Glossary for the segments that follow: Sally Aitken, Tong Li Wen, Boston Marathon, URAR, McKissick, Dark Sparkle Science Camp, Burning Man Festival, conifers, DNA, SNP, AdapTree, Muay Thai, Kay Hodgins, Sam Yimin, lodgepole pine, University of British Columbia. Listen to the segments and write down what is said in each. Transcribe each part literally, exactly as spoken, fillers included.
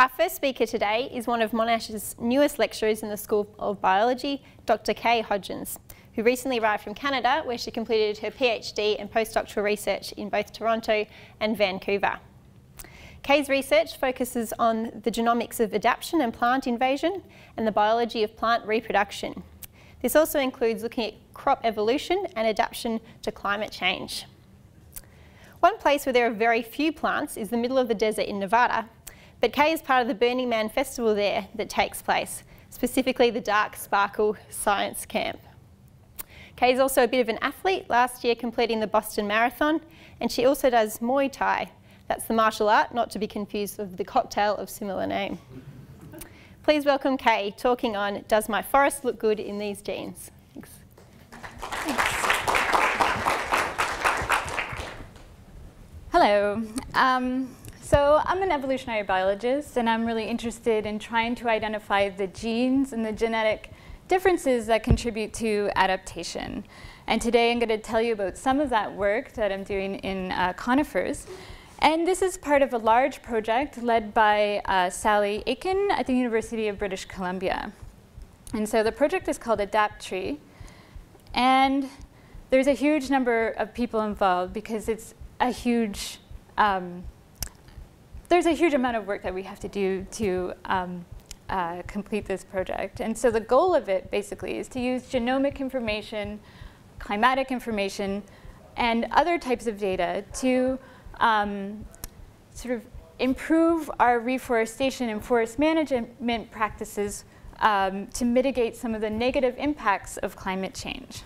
Our first speaker today is one of Monash's newest lecturers in the School of Biology, Doctor Kay Hodgins, who recently arrived from Canada, where she completed her PhD and postdoctoral research in both Toronto and Vancouver. Kay's research focuses on the genomics of adaptation and plant invasion and the biology of plant reproduction. This also includes looking at crop evolution and adaptation to climate change. One place where there are very few plants is the middle of the desert in Nevada, but Kay is part of the Burning Man Festival there that takes place, specifically the Dark Sparkle Science Camp. Kay is also a bit of an athlete, last year completing the Boston Marathon, and she also does Muay Thai. That's the martial art, not to be confused with the cocktail of similar name. Please welcome Kay, talking on Does My Forest Look Good in These Jeans? Thanks. Thanks. Hello. Um, So I'm an evolutionary biologist, and I'm really interested in trying to identify the genes and the genetic differences that contribute to adaptation. And today I'm going to tell you about some of that work that I'm doing in uh, conifers. And this is part of a large project led by uh, Sally Aitken at the University of British Columbia. And so the project is called AdapTree. And there's a huge number of people involved because it's a huge um, there's a huge amount of work that we have to do to um, uh, complete this project. And so the goal of it, basically, is to use genomic information, climatic information, and other types of data to um, sort of improve our reforestation and forest management practices um, to mitigate some of the negative impacts of climate change.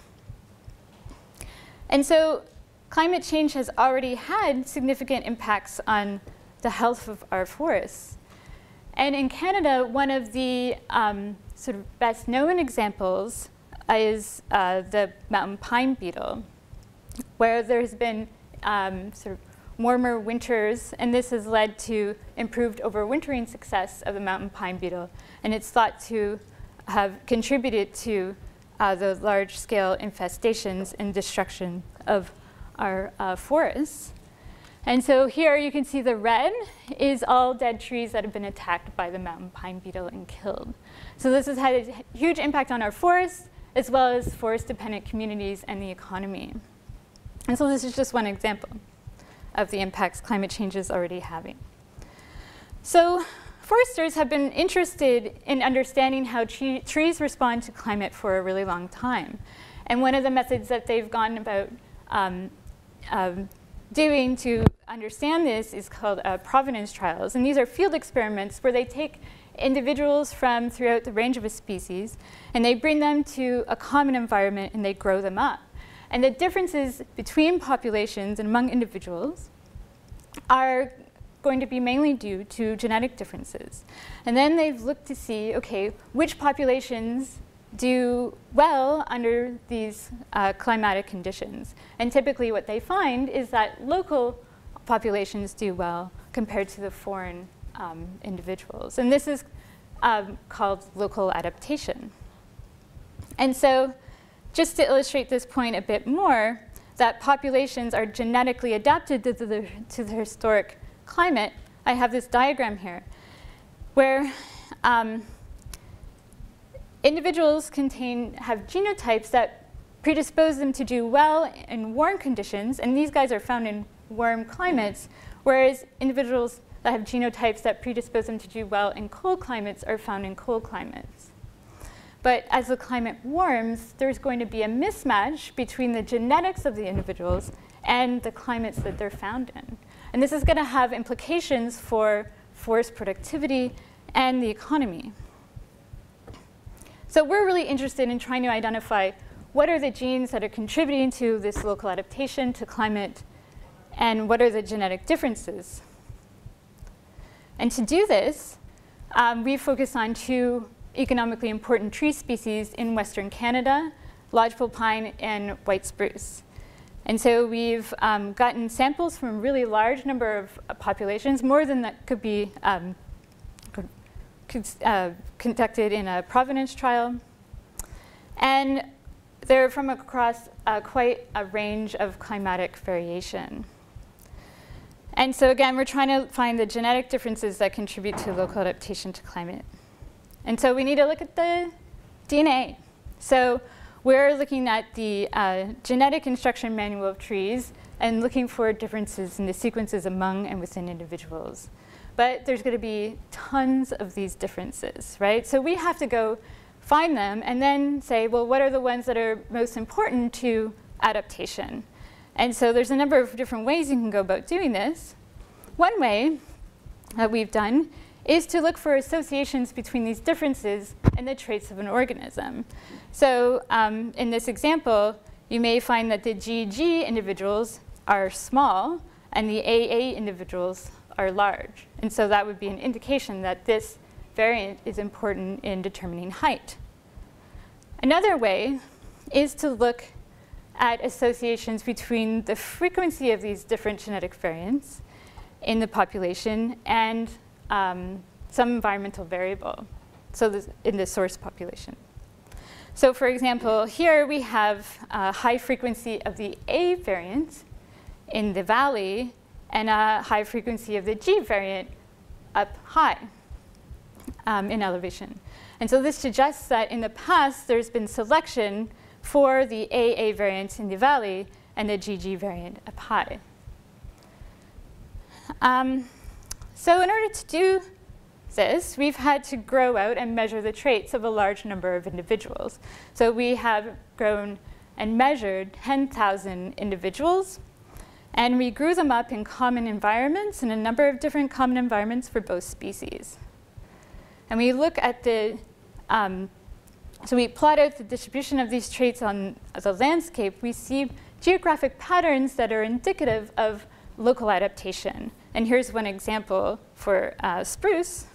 And so climate change has already had significant impacts on the health of our forests. And in Canada, one of the um, sort of best known examples is uh, the mountain pine beetle, where there's been um, sort of warmer winters, and this has led to improved overwintering success of the mountain pine beetle. And it's thought to have contributed to uh, the large-scale infestations and destruction of our uh, forests. And so here you can see the red is all dead trees that have been attacked by the mountain pine beetle and killed. So this has had a huge impact on our forests, as well as forest-dependent communities and the economy. And so this is just one example of the impacts climate change is already having. So foresters have been interested in understanding how tre trees respond to climate for a really long time. And one of the methods that they've gone about um, um, doing to understand this is called uh, provenance trials. And these are field experiments where they take individuals from throughout the range of a species, and they bring them to a common environment, and they grow them up. And the differences between populations and among individuals are going to be mainly due to genetic differences. And then they've looked to see, okay, which populations do well under these uh, climatic conditions. And typically what they find is that local populations do well compared to the foreign um, individuals. And this is um, called local adaptation. And so just to illustrate this point a bit more, that populations are genetically adapted to the, to the historic climate, I have this diagram here where um, individuals contain, have genotypes that predispose them to do well in warm conditions, and these guys are found in warm climates, whereas individuals that have genotypes that predispose them to do well in cold climates are found in cold climates. But as the climate warms, there's going to be a mismatch between the genetics of the individuals and the climates that they're found in. And this is going to have implications for forest productivity and the economy. So we're really interested in trying to identify what are the genes that are contributing to this local adaptation to climate, and what are the genetic differences. And to do this, um, we focus on two economically important tree species in Western Canada, lodgepole pine and white spruce. And so we've um, gotten samples from a really large number of populations, more than that could be um, Uh, conducted in a provenance trial. And they're from across uh, quite a range of climatic variation. And so again, we're trying to find the genetic differences that contribute to local adaptation to climate. And so we need to look at the D N A. So we're looking at the uh, genetic instruction manual of trees and looking for differences in the sequences among and within individuals. But there's going to be tons of these differences, right? So we have to go find them and then say, well, what are the ones that are most important to adaptation? And so there's a number of different ways you can go about doing this. One way that we've done is to look for associations between these differences and the traits of an organism. So um, in this example, you may find that the G G individuals are small and the A A individuals are large. And so that would be an indication that this variant is important in determining height. Another way is to look at associations between the frequency of these different genetic variants in the population and um, some environmental variable, so this, in the source population. So for example, here we have a high frequency of the A variant in the valley and a high frequency of the G variant up high um, in elevation. And so this suggests that in the past there's been selection for the A A variant in the valley and the G G variant up high. Um, so in order to do this, we've had to grow out and measure the traits of a large number of individuals. So we have grown and measured ten thousand individuals, and we grew them up in common environments, in a number of different common environments for both species. And we look at the um, So we plot out the distribution of these traits on the landscape. We see geographic patterns that are indicative of local adaptation. And here's one example for uh, spruce,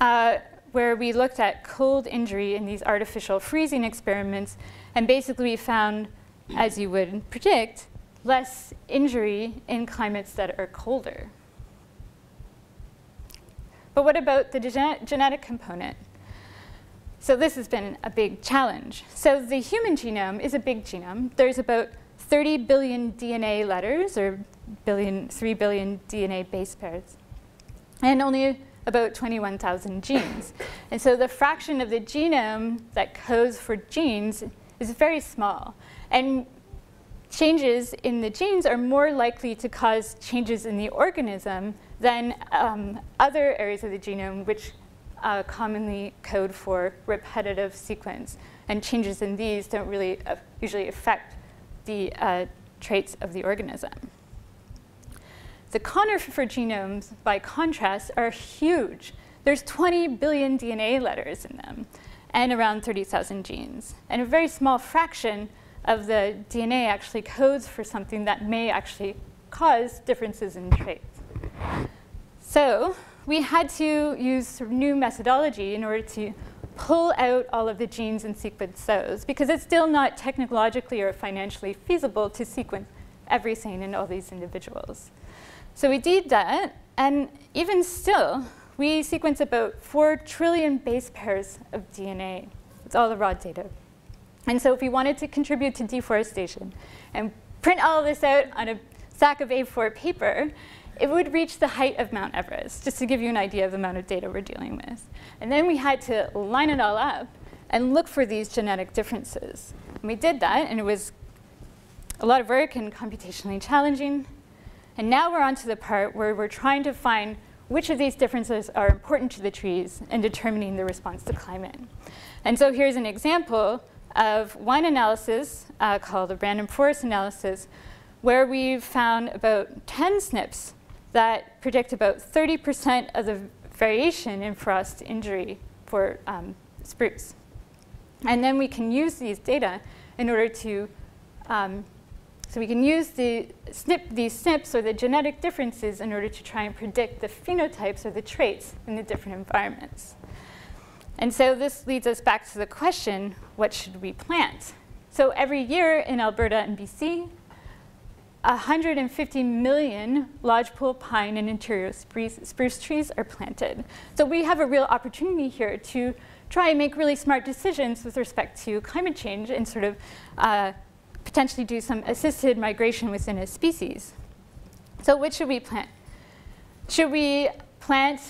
uh, where we looked at cold injury in these artificial freezing experiments. And basically we found, as you would predict, less injury in climates that are colder. But what about the gen- genetic component? So this has been a big challenge. So the human genome is a big genome. There's about thirty billion D N A letters, or billion, three billion D N A base pairs, and only about twenty-one thousand genes. And so the fraction of the genome that codes for genes is very small. And changes in the genes are more likely to cause changes in the organism than um, other areas of the genome, which Uh, commonly code for repetitive sequence, and changes in these don't really uh, usually affect the uh, traits of the organism. The conifer genomes, by contrast, are huge. There's twenty billion D N A letters in them, and around thirty thousand genes. And a very small fraction of the D N A actually codes for something that may actually cause differences in traits. So we had to use sort of new methodology in order to pull out all of the genes and sequence those, because it's still not technologically or financially feasible to sequence everything in all these individuals. So we did that, and even still, we sequence about four trillion base pairs of D N A. It's all the raw data. And so if we wanted to contribute to deforestation and print all this out on a sack of A four paper, it would reach the height of Mount Everest, just to give you an idea of the amount of data we're dealing with. And then we had to line it all up and look for these genetic differences. And we did that, and it was a lot of work and computationally challenging. And now we're on to the part where we're trying to find which of these differences are important to the trees and determining the response to climate. And so here's an example of one analysis uh, called a random forest analysis, where we found about ten S N Ps that predict about thirty percent of the variation in frost injury for um, spruce. And then we can use these data in order to, um, so we can use the S N P, these S N Ps or the genetic differences in order to try and predict the phenotypes or the traits in the different environments. And so this leads us back to the question, what should we plant? So every year in Alberta and B C, one hundred fifty million lodgepole pine and interior spruce, spruce trees are planted. So we have a real opportunity here to try and make really smart decisions with respect to climate change and sort of uh, potentially do some assisted migration within a species. So what should we plant? Should we plant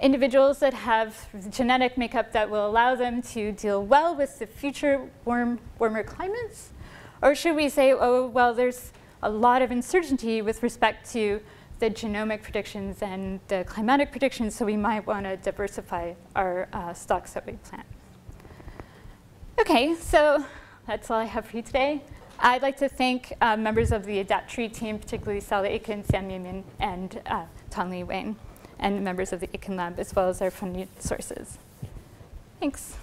individuals that have genetic makeup that will allow them to deal well with the future warm, warmer climates? Or should we say, oh, well, there's a lot of uncertainty with respect to the genomic predictions and the climatic predictions, so we might want to diversify our uh, stocks that we plant. Okay, so that's all I have for you today. I'd like to thank uh, members of the AdapTree team, particularly Sally Aitken, Sam Yimin, and uh, Tong Li Wen, and members of the Aitken Lab, as well as our funding sources. Thanks.